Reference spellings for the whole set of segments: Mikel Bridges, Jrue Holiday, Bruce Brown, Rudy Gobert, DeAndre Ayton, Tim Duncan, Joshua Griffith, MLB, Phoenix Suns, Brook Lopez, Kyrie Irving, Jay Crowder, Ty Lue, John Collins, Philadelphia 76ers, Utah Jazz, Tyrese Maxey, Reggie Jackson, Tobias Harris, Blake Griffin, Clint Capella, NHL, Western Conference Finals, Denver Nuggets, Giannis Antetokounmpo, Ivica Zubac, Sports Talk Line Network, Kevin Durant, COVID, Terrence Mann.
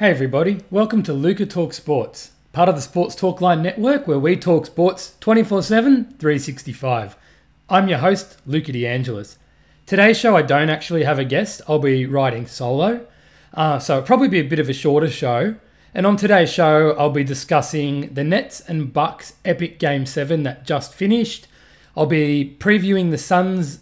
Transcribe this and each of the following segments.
Hey everybody, welcome to Luca Talks Sports, part of the Sports Talk Line Network where we talk sports 24/7, 365. I'm your host, Luca DeAngelis. Today's show I don't actually have a guest, I'll be riding solo, so it'll probably be a bit of a shorter show. And on today's show I'll be discussing the Nets and Bucks epic Game 7 that just finished. I'll be previewing the Suns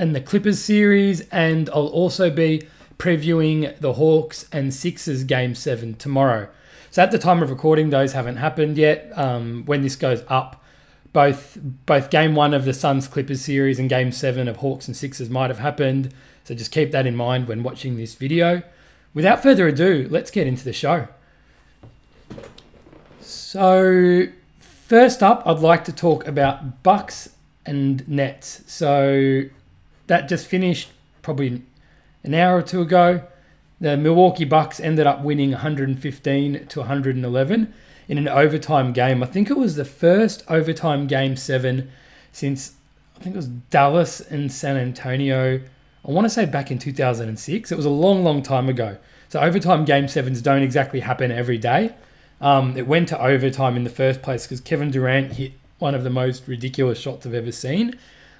and the Clippers series, and I'll also be previewing the Hawks and Sixers Game 7 tomorrow. So at the time of recording, those haven't happened yet. When this goes up, both Game 1 of the Suns Clippers series and Game 7 of Hawks and Sixers might have happened. So just keep that in mind when watching this video. Without further ado, let's get into the show. So first up, I'd like to talk about Bucks and Nets. So that just finished probably an hour or two ago. The Milwaukee Bucks ended up winning 115-111 in an overtime game. I think it was the first overtime Game 7 since, I think it was Dallas and San Antonio, I want to say back in 2006. It was a long, long time ago. So overtime Game 7s don't exactly happen every day. It went to overtime in the first place because Kevin Durant hit one of the most ridiculous shots I've ever seen.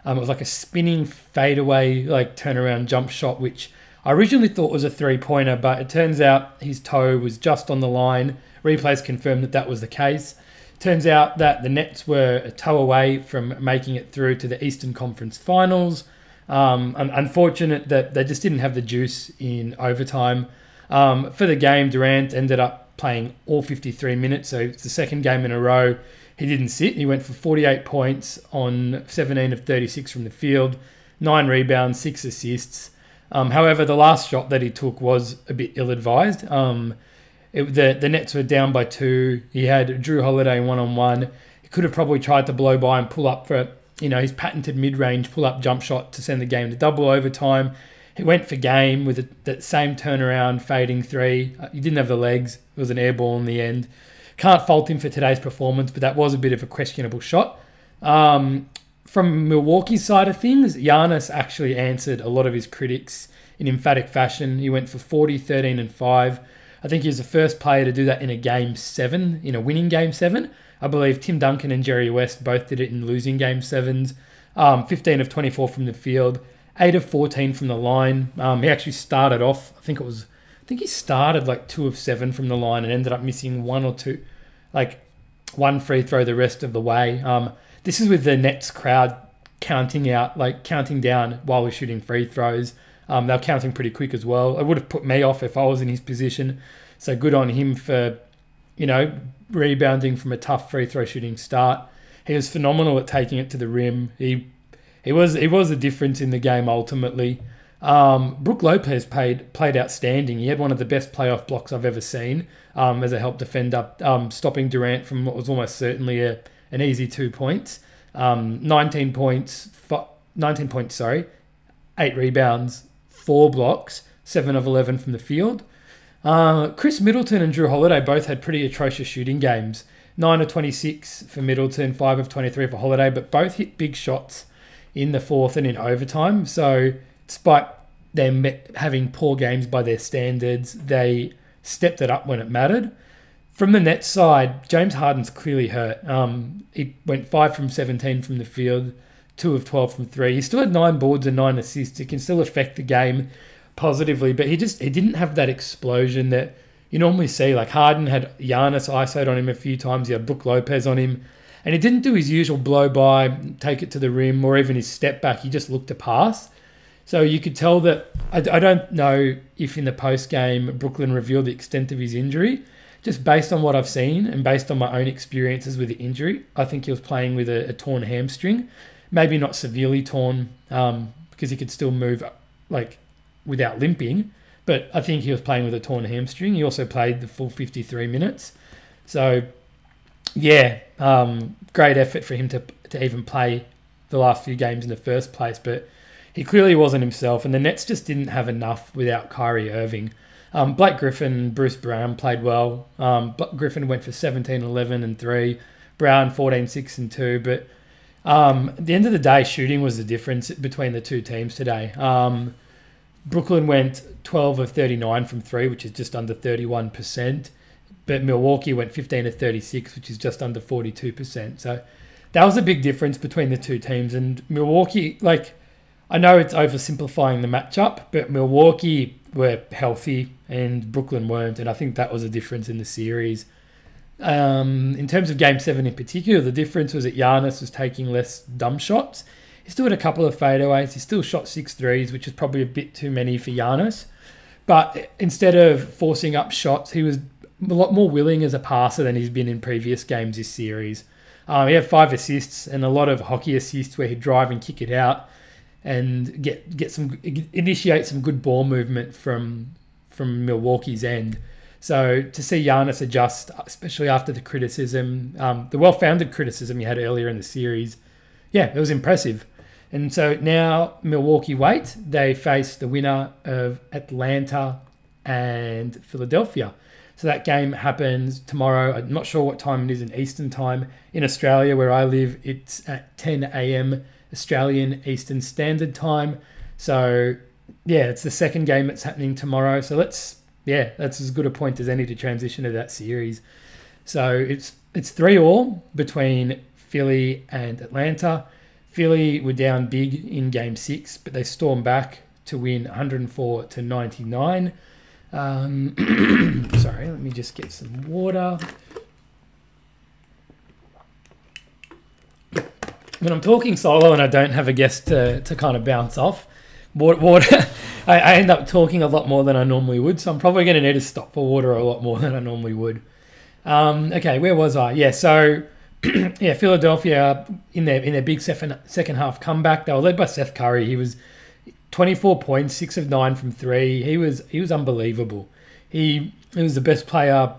It was like a spinning fadeaway, like turnaround jump shot, which I originally thought was a three-pointer, but it turns out his toe was just on the line. Replays confirmed that that was the case. Turns out that the Nets were a toe away from making it through to the Eastern Conference Finals. Unfortunate that they just didn't have the juice in overtime. For the game, Durant ended up playing all 53 minutes, so it's the second game in a row he didn't sit. He went for 48 points on 17 of 36 from the field, 9 rebounds, 6 assists. However, the last shot that he took was a bit ill-advised. The Nets were down by 2. He had Jrue Holiday one-on-one. He could have probably tried to blow by and pull up for, you know, his patented mid-range pull-up jump shot to send the game to double overtime. He went for game with that same turnaround, fading 3. He didn't have the legs. It was an air ball in the end. Can't fault him for today's performance, but that was a bit of a questionable shot. From Milwaukee's side of things, Giannis actually answered a lot of his critics in emphatic fashion. He went for 40, 13, and 5. I think he was the first player to do that in a Game 7, in a winning Game 7. I believe Tim Duncan and Jerry West both did it in losing Game 7s. 15 of 24 from the field. 8 of 14 from the line. He actually started off, I think he started like 2 of 7 from the line and ended up missing one or two, like one free throw the rest of the way. This is with the Nets crowd counting down while we're shooting free throws. They're counting pretty quick as well. It would have put me off if I was in his position. So good on him for, you know, rebounding from a tough free throw shooting start. He was phenomenal at taking it to the rim. It was the difference in the game ultimately. Brook Lopez played outstanding. He had one of the best playoff blocks I've ever seen as a help defender, stopping Durant from what was almost certainly an easy 2 points. 19 points, 8 rebounds, 4 blocks, 7 of 11 from the field. Chris Middleton and Jrue Holiday both had pretty atrocious shooting games. 9 of 26 for Middleton, 5 of 23 for Holiday, but both hit big shots in the fourth and in overtime. So despite them having poor games by their standards, they stepped it up when it mattered. From the Nets side, James Harden's clearly hurt. He went 5 from 17 from the field, 2 of 12 from 3. He still had 9 boards and 9 assists. It can still affect the game positively, but he didn't have that explosion that you normally see. Like Harden had Giannis ISO'd on him a few times. He had Brook Lopez on him. And he didn't do his usual blow by, take it to the rim, or even his step back. He just looked to pass. So you could tell that, I don't know if in the post game Brooklyn revealed the extent of his injury. Just based on what I've seen and based on my own experiences with the injury, I think he was playing with a torn hamstring. Maybe not severely torn, because he could still move like without limping. But I think he was playing with a torn hamstring. He also played the full 53 minutes. So yeah, great effort for him to even play the last few games in the first place, but he clearly wasn't himself, and the Nets just didn't have enough without Kyrie Irving. Blake Griffin and Bruce Brown played well. Griffin went for 17, 11, and 3. Brown, 14, 6, and 2. But at the end of the day, shooting was the difference between the two teams today. Brooklyn went 12 of 39 from three, which is just under 31%. But Milwaukee went 15 of 36, which is just under 42%. So that was a big difference between the two teams. And Milwaukee, like, I know it's oversimplifying the matchup, but Milwaukee were healthy and Brooklyn weren't. And I think that was a difference in the series. In terms of Game 7 in particular, the difference was that Giannis was taking less dumb shots. He still had a couple of fadeaways. He still shot 6 threes, which is probably a bit too many for Giannis. But instead of forcing up shots, he was a lot more willing as a passer than he's been in previous games this series. He had 5 assists and a lot of hockey assists where he'd drive and kick it out and initiate some good ball movement from Milwaukee's end. So to see Giannis adjust, especially after the criticism, the well-founded criticism he had earlier in the series, yeah, it was impressive. And so now Milwaukee wait. They face the winner of Atlanta and Philadelphia. So that game happens tomorrow. I'm not sure what time it is in Eastern time. In Australia, where I live, it's at 10 a.m. Australian Eastern Standard Time. So, yeah, it's the second game that's happening tomorrow. So that's as good a point as any to transition to that series. So it's 3-3 between Philly and Atlanta. Philly were down big in Game 6, but they stormed back to win 104-99. Sorry, let me just get some water. When I'm talking solo and I don't have a guest to kind of bounce off, water, I end up talking a lot more than I normally would, so I'm probably going to need to stop for water a lot more than I normally would. Okay, where was I? Yeah, so yeah, Philadelphia in their big second half comeback, they were led by Seth Curry. He was 24 points, 6 of 9 from three. He was unbelievable. He was the best player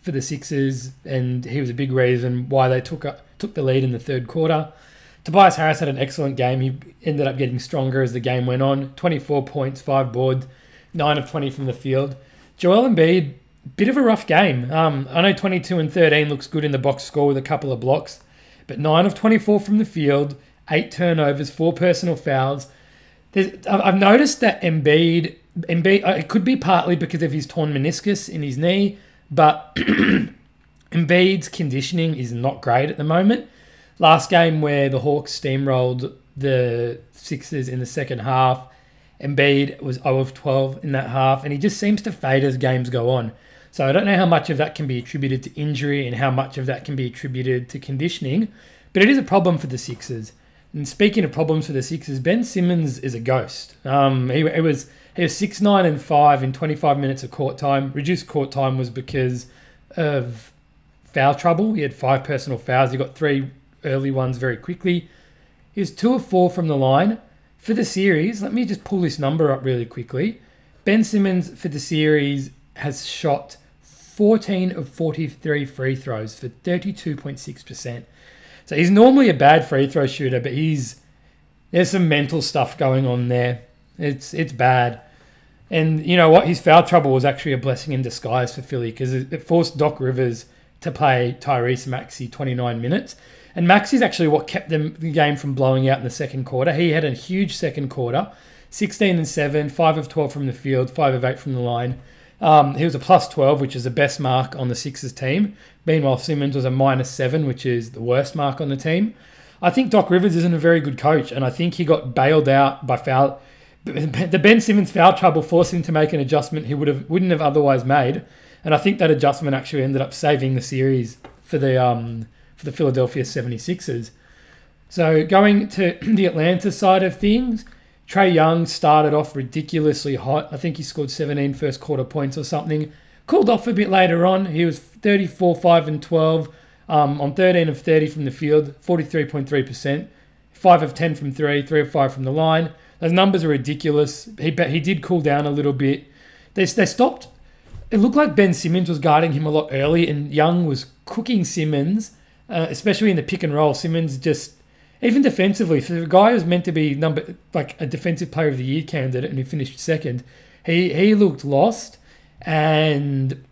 for the Sixers, and he was a big reason why they took the lead in the third quarter. Tobias Harris had an excellent game. He ended up getting stronger as the game went on. 24 points, 5 boards, 9 of 20 from the field. Joel Embiid, bit of a rough game. I know 22 and 13 looks good in the box score with a couple of blocks, but 9 of 24 from the field, 8 turnovers, 4 personal fouls. I've noticed that Embiid, it could be partly because of his torn meniscus in his knee, but Embiid's conditioning is not great at the moment. Last game where the Hawks steamrolled the Sixers in the second half, Embiid was 0 of 12 in that half, and he just seems to fade as games go on. So I don't know how much of that can be attributed to injury and how much of that can be attributed to conditioning, but it is a problem for the Sixers. And speaking of problems for the Sixers, Ben Simmons is a ghost. He was 6, 9, and 5 in 25 minutes of court time. Reduced court time was because of foul trouble. He had 5 personal fouls. He got 3 early ones very quickly. He was 2 of 4 from the line. For the series, let me just pull this number up really quickly. Ben Simmons for the series has shot 14 of 43 free throws for 32.6%. So he's normally a bad free throw shooter, but there's some mental stuff going on there. It's bad. And you know what? His foul trouble was actually a blessing in disguise for Philly because it forced Doc Rivers to play Tyrese Maxey 29 minutes. And Maxey's actually what kept the game from blowing out in the second quarter. He had a huge second quarter, 16 and 7, 5 of 12 from the field, 5 of 8 from the line. He was a +12, which is the best mark on the Sixers team. Meanwhile, Simmons was a -7, which is the worst mark on the team. I think Doc Rivers isn't a very good coach, and I think he got bailed out by foul. The Ben Simmons foul trouble forced him to make an adjustment he wouldn't have otherwise made, and I think that adjustment actually ended up saving the series for the Philadelphia 76ers. So going to the Atlanta side of things, Trae Young started off ridiculously hot. I think he scored 17 first quarter points or something. Cooled off a bit later on. He was 34, 5 and 12 on 13 of 30 from the field, 43.3%. 5 of 10 from 3, 3 of 5 from the line. Those numbers are ridiculous. He did cool down a little bit. They stopped. It looked like Ben Simmons was guarding him a lot early, and Young was cooking Simmons, especially in the pick and roll. Simmons just... Even defensively, for the guy who's meant to be a defensive player of the year candidate, and who finished second, he looked lost. And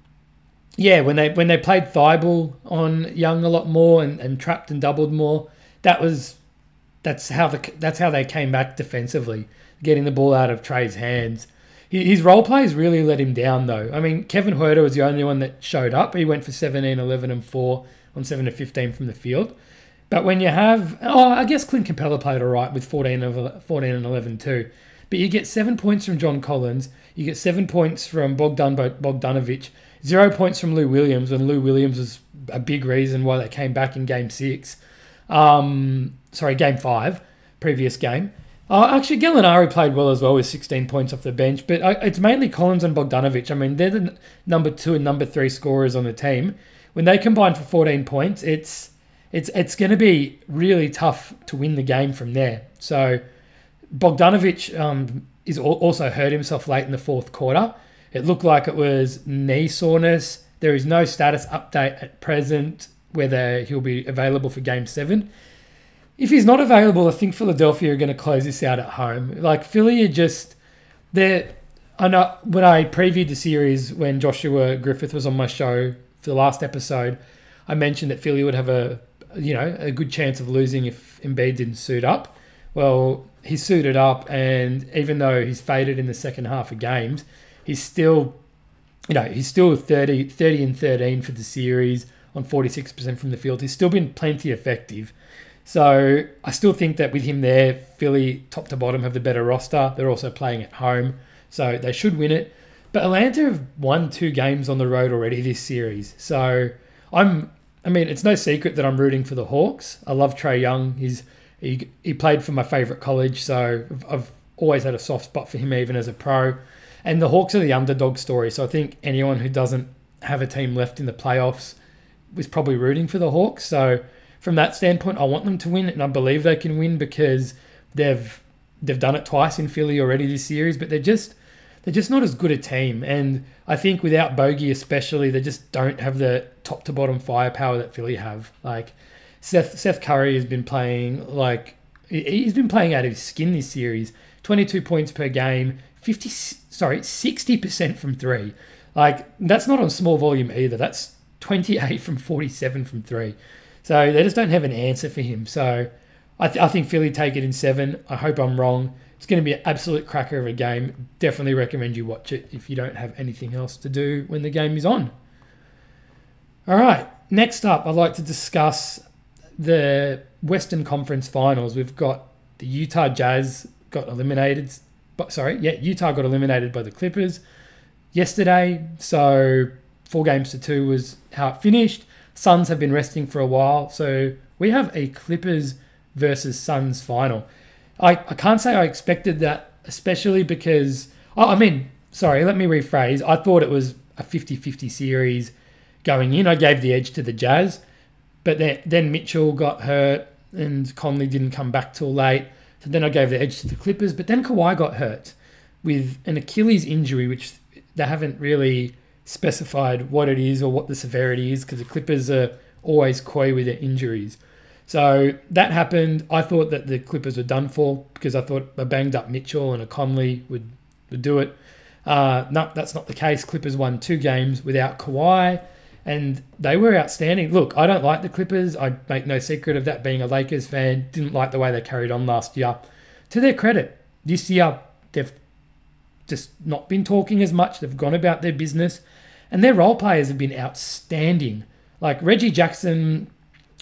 yeah, when they played Thibault on Young a lot more and trapped and doubled more, that's how they came back defensively, getting the ball out of Trae's hands. His role plays really let him down, though. I mean, Kevin Huerter was the only one that showed up. He went for 17, 11, and 4 on 7 to 15 from the field. But when you have... Oh, I guess Clint Capella played all right with 14 and 11 too. But you get 7 points from John Collins. You get 7 points from Bogdan Bogdanovic. 0 points from Lou Williams, when Lou Williams was a big reason why they came back in Game 5, previous game. Actually, Gallinari played well as well with 16 points off the bench, but it's mainly Collins and Bogdanovic. I mean, they're the number 2 and number 3 scorers on the team. When they combine for 14 points, it's going to be really tough to win the game from there. So Bogdanovic is also hurt himself late in the fourth quarter. It looked like it was knee soreness. There is no status update at present whether he'll be available for Game 7. If he's not available, I think Philadelphia are going to close this out at home. Like, Philly are just... I know when I previewed the series, when Joshua Griffith was on my show for the last episode, I mentioned that Philly would have a good chance of losing if Embiid didn't suit up. Well, he suited up, and even though he's faded in the second half of games, he's still, he's still 30 and 13 for the series on 46% from the field. He's still been plenty effective. So I still think that with him there, Philly, top to bottom, have the better roster. They're also playing at home, so they should win it. But Atlanta have won 2 games on the road already this series. So I mean, it's no secret that I'm rooting for the Hawks. I love Trae Young. He played for my favorite college, so I've always had a soft spot for him even as a pro. And the Hawks are the underdog story, so I think anyone who doesn't have a team left in the playoffs was probably rooting for the Hawks. So from that standpoint, I want them to win, and I believe they can win because they've done it twice in Philly already this series. But they're just not as good a team, and I think without Bogey especially, they just don't have the top to bottom firepower that Philly have. Like Seth Curry has been playing out of his skin this series. 22 points per game, 60% from 3. Like, that's not on small volume either. That's 28 from 47 from 3. So they just don't have an answer for him. So I think Philly take it in 7. I hope I'm wrong. It's going to be an absolute cracker of a game. Definitely recommend you watch it if you don't have anything else to do when the game is on. All right. Next up, I'd like to discuss the Western Conference Finals. We've got the Utah Jazz got eliminated. Utah got eliminated by the Clippers yesterday. So 4 games to 2 was how it finished. Suns have been resting for a while, so we have a Clippers versus Suns final. I can't say I expected that, especially because... I thought it was a 50-50 series going in. I gave the edge to the Jazz, but then Mitchell got hurt and Conley didn't come back till late. So then I gave the edge to the Clippers, but then Kawhi got hurt with an Achilles injury, which they haven't really specified what it is or what the severity is, because the Clippers are always coy with their injuries. So that happened. I thought that the Clippers were done for because I thought a banged up Mitchell and a Conley would do it. No, that's not the case. Clippers won 2 games without Kawhi, and they were outstanding. Look, I don't like the Clippers. I make no secret of that, being a Lakers fan. Didn't like the way they carried on last year. To their credit, this year they've just not been talking as much. They've gone about their business. And their role players have been outstanding. Like Reggie Jackson,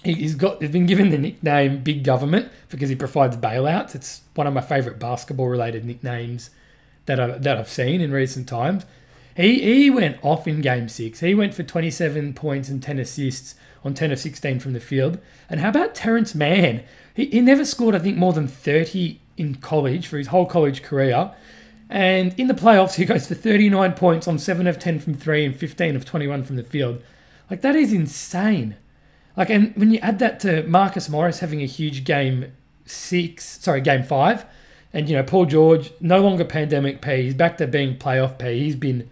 he's been given the nickname Big Government because he provides bailouts. It's one of my favourite basketball-related nicknames that I've seen in recent times. He went off in Game 6. He went for 27 points and 10 assists on 10 of 16 from the field. And how about Terrence Mann? He never scored, I think, more than 30 in college for his whole college career. And in the playoffs, he goes for 39 points on 7 of 10 from 3 and 15 of 21 from the field. Like, that is insane. Like, and when you add that to Marcus Morris having a huge Game 5, and, Paul George, no longer pandemic P, he's back to being playoff P. He's been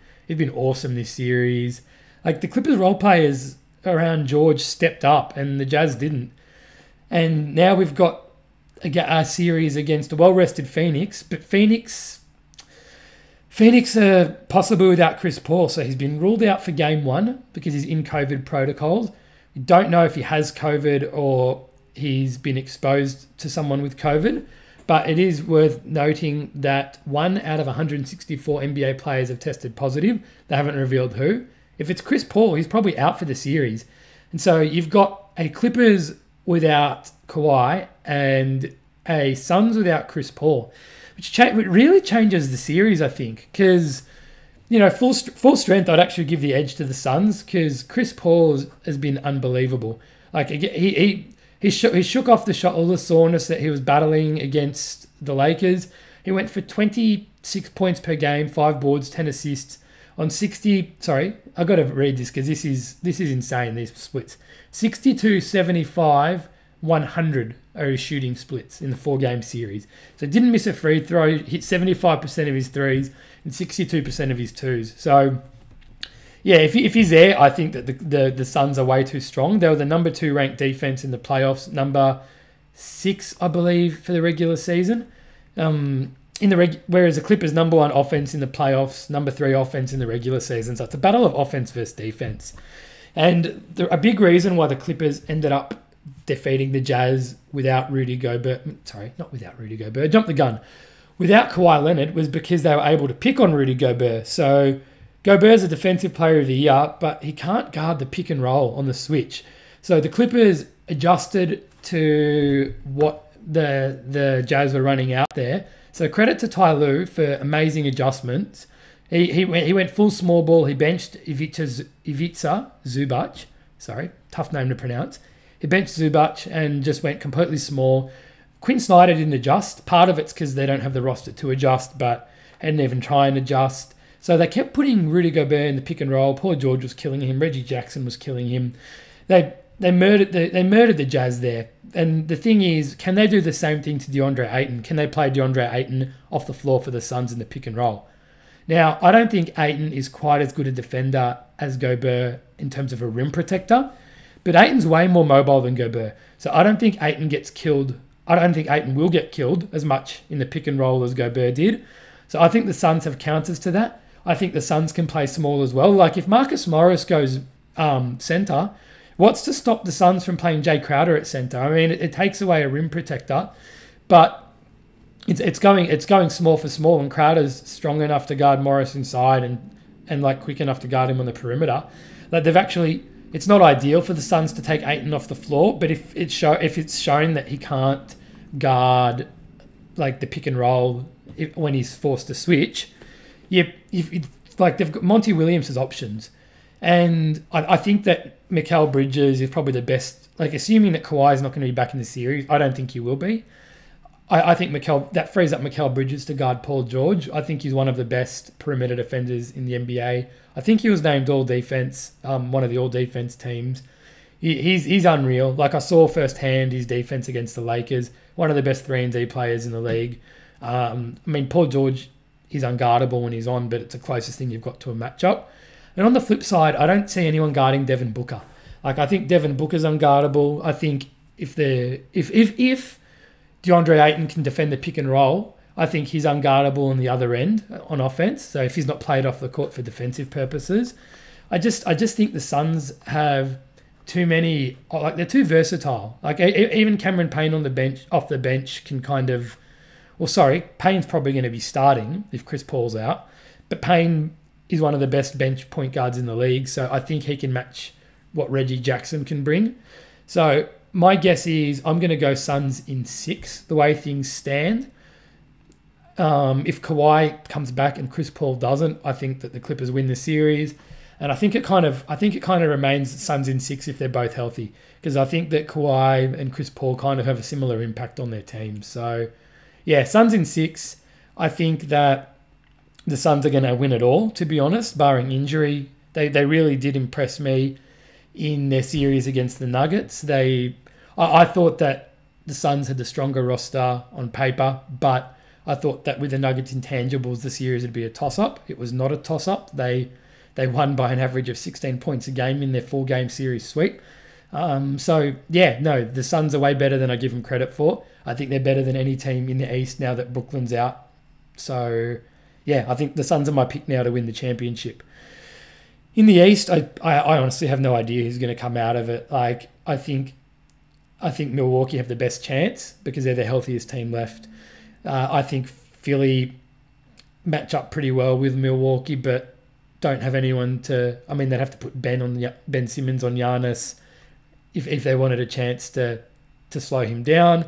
awesome this series. Like, the Clippers role players around George stepped up, and the Jazz didn't. And now we've got a series against a well-rested Phoenix, but Phoenix are possibly without Chris Paul, so he's been ruled out for Game 1 because he's in COVID protocols. We don't know if he has COVID or he's been exposed to someone with COVID, But it is worth noting that 1 out of 164 NBA players have tested positive. They haven't revealed who. If it's Chris Paul, he's probably out for the series. And so you've got a Clippers without Kawhi and a Suns without Chris Paul, which really changes the series, I think, because, you know, full strength, I'd actually give the edge to the Suns because Chris Paul has been unbelievable. Like, he shook off all the soreness that he was battling against the Lakers. He went for 26 points per game, 5 boards, 10 assists on 60. Sorry, I got to read this because this is insane. These splits: 62, 75, 100 are his shooting splits in the 4-game series. So didn't miss a free throw. Hit 75% of his threes. And 62% of his twos. So, yeah, if he's there, I think that the Suns are way too strong. They were the number 2 ranked defense in the playoffs, number 6, I believe, for the regular season. Whereas the Clippers number 1 offense in the playoffs, number 3 offense in the regular season. So it's a battle of offense versus defense, and a big reason why the Clippers ended up defeating the Jazz without Rudy Gobert. Sorry, not without Rudy Gobert. Jump the gun. Without Kawhi Leonard was because they were able to pick on Rudy Gobert. So Gobert's a defensive player of the year, but he can't guard the pick and roll on the switch. So the Clippers adjusted to what the Jazz were running out there. So credit to Ty Lue for amazing adjustments. He went full small ball. He benched Ivica Zubac. Sorry, tough name to pronounce. He benched Zubac and just went completely small. Quinn Snyder didn't adjust. Part of it's because they don't have the roster to adjust, but they didn't even try and adjust. So they kept putting Rudy Gobert in the pick and roll. Paul George was killing him. Reggie Jackson was killing him. They murdered the Jazz there. And the thing is, can they do the same thing to DeAndre Ayton? Can they play DeAndre Ayton off the floor for the Suns in the pick and roll? Now, I don't think Ayton is quite as good a defender as Gobert in terms of a rim protector, but Ayton's way more mobile than Gobert. So I don't think Ayton gets killed. I don't think Ayton will get killed as much in the pick and roll as Gobert did. So I think the Suns have counters to that. I think the Suns can play small as well. Like, if Marcus Morris goes center, what's to stop the Suns from playing Jay Crowder at center? I mean, it takes away a rim protector, but it's going small for small, and Crowder's strong enough to guard Morris inside and like quick enough to guard him on the perimeter. Like, they've actually, it's not ideal for the Suns to take Ayton off the floor, but if it's shown that he can't guard like the pick and roll when he's forced to switch, like, they've got Monty Williams as options, and I think that Mikel Bridges is probably the best. Like, assuming that Kawhi is not going to be back in the series, I don't think he will be. I think that frees up Mikel Bridges to guard Paul George. I think he's one of the best perimeter defenders in the NBA. I think he was named All-Defense, one of the All-Defense teams. He's unreal. Like, I saw firsthand his defense against the Lakers, one of the best 3-and-D players in the league. I mean, Paul George is unguardable when he's on, but it's the closest thing you've got to a matchup. And on the flip side, I don't see anyone guarding Devin Booker. Like, I think Devin Booker's unguardable. I think if DeAndre Ayton can defend the pick and roll, I think he's unguardable on the other end on offense. So if he's not played off the court for defensive purposes, I just think the Suns have too many. Like, they're too versatile. Like, even Cameron Payne off the bench can kind of. Well, sorry, Payne's probably going to be starting if Chris Paul's out, but Payne is one of the best bench point guards in the league, so I think he can match what Reggie Jackson can bring. So my guess is I'm going to go Suns in 6, the way things stand. If Kawhi comes back and Chris Paul doesn't, I think that the Clippers win the series, and I think it kind of remains Suns in 6 if they're both healthy, because I think that Kawhi and Chris Paul kind of have a similar impact on their team. So yeah, Suns in 6. I think that the Suns are going to win it all, to be honest, barring injury. They really did impress me in their series against the Nuggets. I thought that the Suns had the stronger roster on paper, but I thought that with the Nuggets intangibles, the series would be a toss-up. It was not a toss-up. They won by an average of 16 points a game in their 4-game series sweep. So, yeah, no, the Suns are way better than I give them credit for. I think they're better than any team in the East now that Brooklyn's out. So, yeah, I think the Suns are my pick now to win the championship. In the East, I honestly have no idea who's going to come out of it. Like, I think Milwaukee have the best chance because they're the healthiest team left. I think Philly match up pretty well with Milwaukee, but don't have anyone to. I mean, they'd have to put Ben Simmons on Giannis if they wanted a chance to slow him down.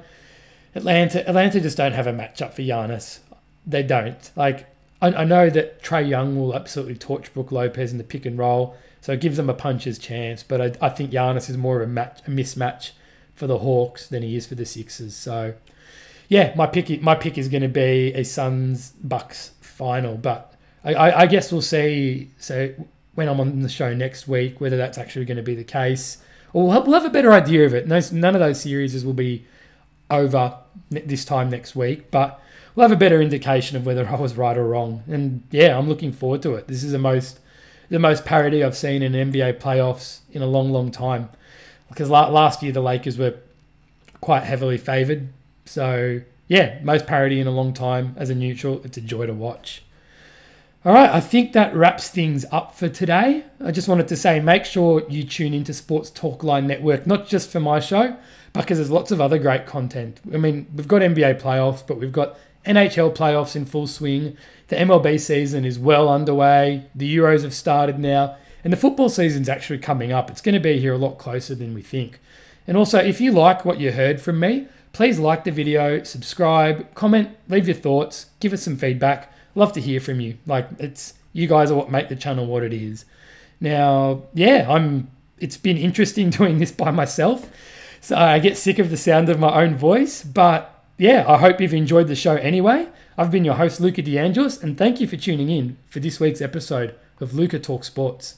Atlanta just don't have a matchup for Giannis. They don't. Like, I know that Trae Young will absolutely torch Brook Lopez in the pick and roll, so it gives them a puncher's chance. But I think Giannis is more of a mismatch for the Hawks than he is for the Sixers. So, yeah, my pick is going to be a Suns-Bucks final. But I guess we'll see. So when I'm on the show next week, whether that's actually going to be the case, or we'll have a better idea of it. None of those series will be over this time next week, but we'll have a better indication of whether I was right or wrong. And yeah, I'm looking forward to it. This is the most parity I've seen in NBA playoffs in a long, long time. Because last year the Lakers were quite heavily favoured. So yeah, most parity in a long time as a neutral. It's a joy to watch. All right, I think that wraps things up for today. I just wanted to say, make sure you tune into Sports Talk Line Network, not just for my show, but because there's lots of other great content. I mean, we've got NBA playoffs, but we've got NHL playoffs in full swing. The MLB season is well underway. The Euros have started now, and the football season's actually coming up. It's going to be here a lot closer than we think. And also, if you like what you heard from me, please like the video, subscribe, comment, leave your thoughts, give us some feedback. Love to hear from you. Like, it's you guys are what make the channel what it is. Now, yeah, it's been interesting doing this by myself. So I get sick of the sound of my own voice, but yeah, I hope you've enjoyed the show anyway. I've been your host, Luca DeAngelis, and thank you for tuning in for this week's episode of Luca Talks Sports.